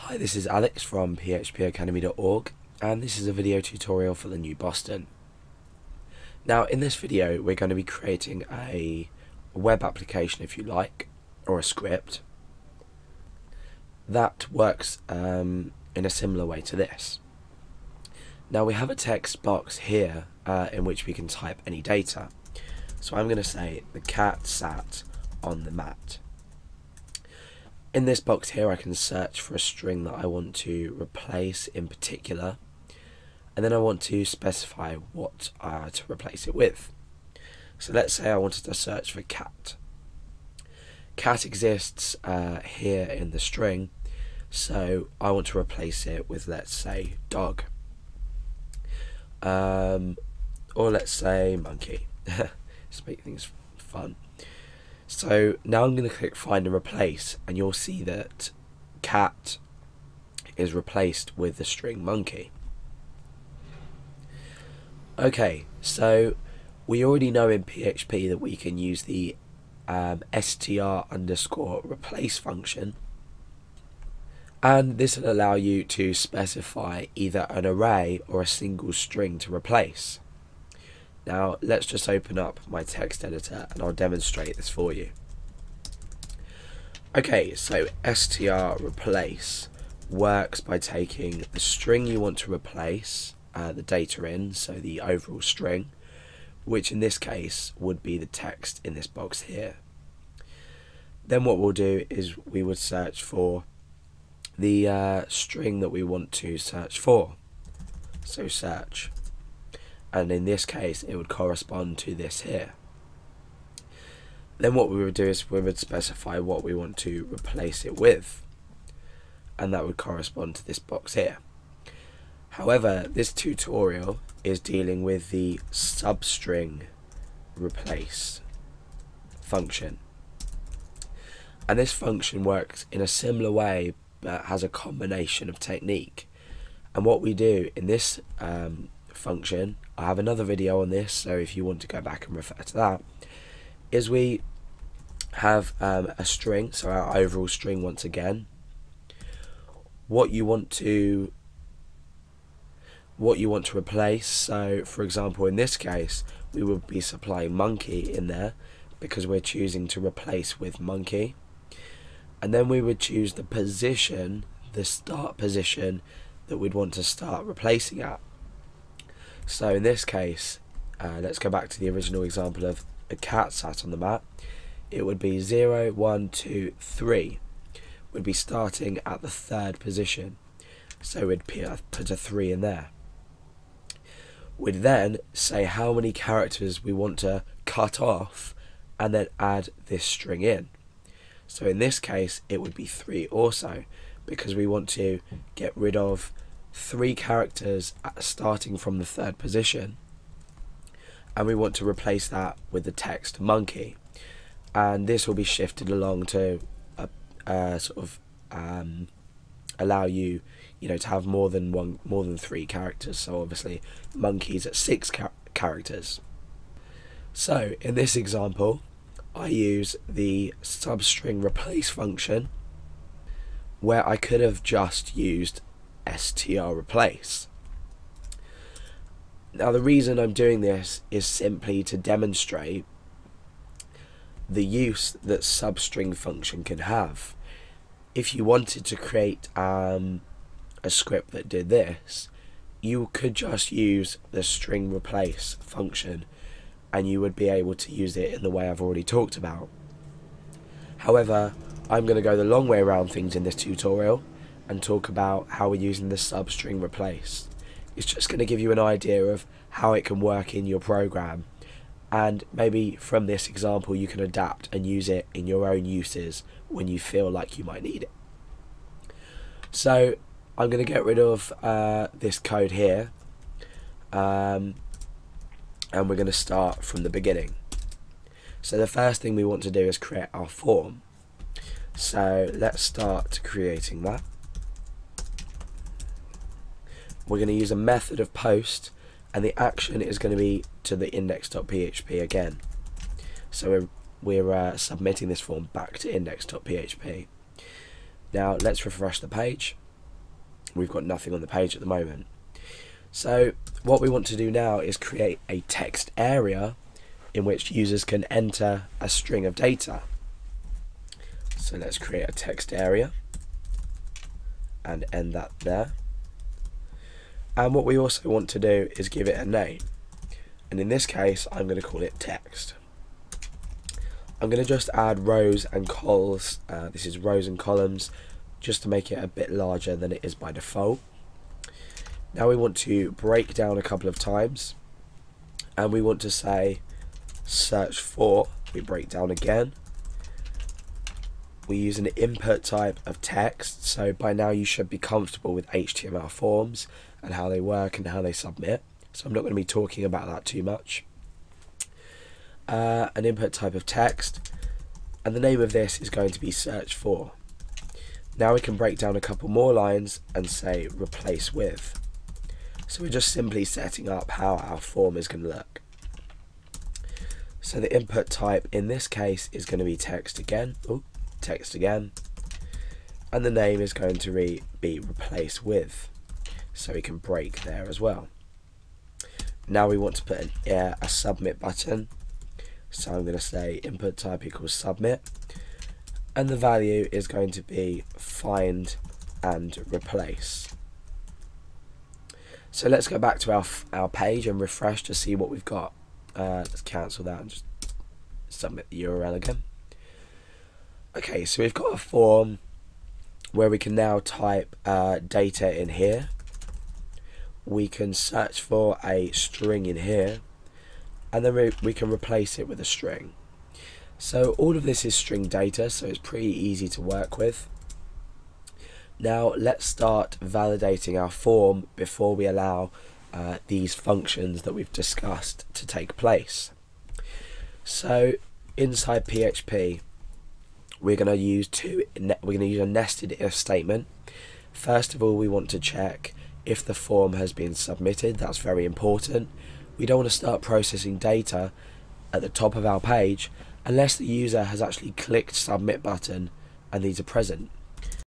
Hi, this is Alex from phpacademy.org, and this is a video tutorial for the New Boston. Now, in this video, we're going to be creating a web application, if you like, or a script that works in a similar way to this. Now, we have a text box here in which we can type any data. So I'm going to say the cat sat on the mat. In this box here, I can search for a string that I want to replace in particular, and then I want to specify what to replace it with. So let's say I wanted to search for cat. Cat exists here in the string, so I want to replace it with, let's say, dog, or let's say monkey. Just make things fun. So now I'm going to click find and replace, and you'll see that cat is replaced with the string monkey. Okay, so we already know in PHP that we can use the str_replace function, and this will allow you to specify either an array or a single string to replace. Now, let's just open up my text editor and I'll demonstrate this for you. Okay, so str_replace works by taking the string you want to replace the data in, so the overall string, which in this case would be the text in this box here. Then what we'll do is we would search for the string that we want to search for. So search. And in this case, it would correspond to this here. Then what we would do is we would specify what we want to replace it with, and that would correspond to this box here. However, this tutorial is dealing with the substring replace function, and this function works in a similar way but has a combination of technique. And what we do in this function, I have another video on this, so if you want to go back and refer to that, is we have a string, so our overall string once again. What you want to replace, so for example in this case we would be supplying monkey in there because we're choosing to replace with monkey, and then we would choose the position, the start position that we'd want to start replacing at. So in this case, let's go back to the original example of a cat sat on the mat. It would be 0, 1, 2, 3. We'd be starting at the third position. So we'd put a 3 in there. We'd then say how many characters we want to cut off and then add this string in. So in this case, it would be 3 also, because we want to get rid of 3 characters starting from the third position, and we want to replace that with the text monkey, and this will be shifted along to allow you, to have more than three characters. So obviously, monkey's at 6 characters. So in this example, I use the substring replace function, where I could have just used str_replace. Now the reason I'm doing this is simply to demonstrate the use that substring function can have. If you wanted to create a script that did this, you could just use the string replace function and you would be able to use it in the way I've already talked about. However, I'm going to go the long way around things in this tutorial and talk about how we're using the substring replace. It's just going to give you an idea of how it can work in your program, and maybe from this example you can adapt and use it in your own uses when you feel like you might need it. So I'm going to get rid of this code here, and we're going to start from the beginning. So the first thing we want to do is create our form. So let's start creating that. We're going to use a method of post, and the action is going to be to the index.php again. So we're submitting this form back to index.php. Now let's refresh the page. we've got nothing on the page at the moment. So what we want to do now is create a text area in which users can enter a string of data. So let's create a text area and end that there. And what we also want to do is give it a name. And in this case, I'm going to call it text. I'm going to just add rows and columns. This is rows and columns, just to make it a bit larger than it is by default. Now we want to break down a couple of times, and we want to say search for. We break down again. We use an input type of text, so by now you should be comfortable with HTML forms and how they work and how they submit. So I'm not going to be talking about that too much. An input type of text, and the name of this is going to be search for. Now we can break down a couple more lines and say replace with. So we're just simply setting up how our form is going to look. So the input type in this case is going to be text again. And the name is going to be replace with, so we can break there as well. Now we want to put a submit button, so I'm going to say input type equals submit, and the value is going to be find and replace. So let's go back to our page and refresh to see what we've got. Let's cancel that and just submit the URL again. Okay, so we've got a form where we can now type data in here. We can search for a string in here, and then we can replace it with a string. So all of this is string data, so it's pretty easy to work with. Now let's start validating our form before we allow these functions that we've discussed to take place. So inside PHP, we're going to use a nested if statement. First of all, we want to check if the form has been submitted. That's very important. We don't want to start processing data at the top of our page unless the user has actually clicked submit button and these are present.